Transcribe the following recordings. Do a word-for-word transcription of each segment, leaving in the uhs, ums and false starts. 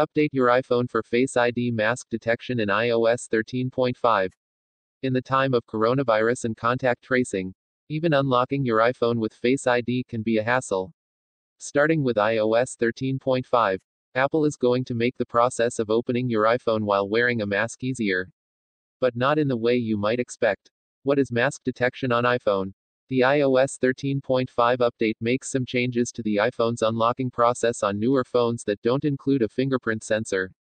Update your iPhone for Face I D mask detection in i O S thirteen point five. In the time of coronavirus and contact tracing, even unlocking your iPhone with Face I D can be a hassle. Starting with i O S thirteen point five, Apple is going to make the process of opening your iPhone while wearing a mask easier. But not in the way you might expect. What is mask detection on iPhone? The i O S thirteen point five update makes some changes to the iPhone's unlocking process on newer phones that don't include a fingerprint sensor.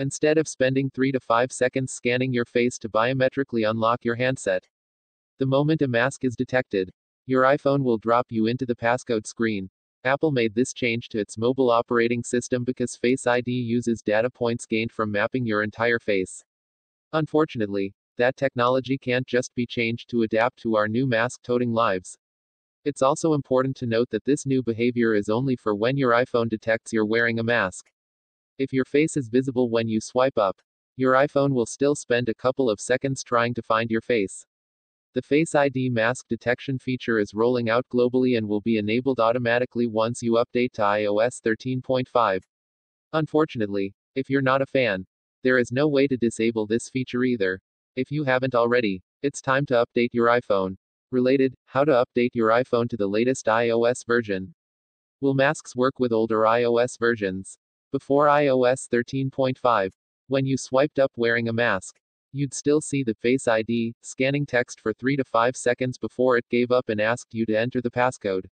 Instead of spending three to five seconds scanning your face to biometrically unlock your handset, the moment a mask is detected, your iPhone will drop you into the passcode screen. Apple made this change to its mobile operating system because Face I D uses data points gained from mapping your entire face. Unfortunately, that technology can't just be changed to adapt to our new mask-toting lives. It's also important to note that this new behavior is only for when your iPhone detects you're wearing a mask. If your face is visible when you swipe up, your iPhone will still spend a couple of seconds trying to find your face. The Face I D mask detection feature is rolling out globally and will be enabled automatically once you update to i O S thirteen point five. Unfortunately, if you're not a fan, there is no way to disable this feature either. If you haven't already, it's time to update your iPhone. Related, how to update your iPhone to the latest iOS version. Will masks work with older iOS versions? Before i O S thirteen point five, when you swiped up wearing a mask, you'd still see the Face I D scanning text for three to five seconds before it gave up and asked you to enter the passcode.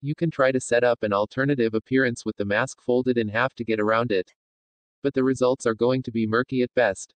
You can try to set up an alternative appearance with the mask folded in half to get around it. But the results are going to be murky at best.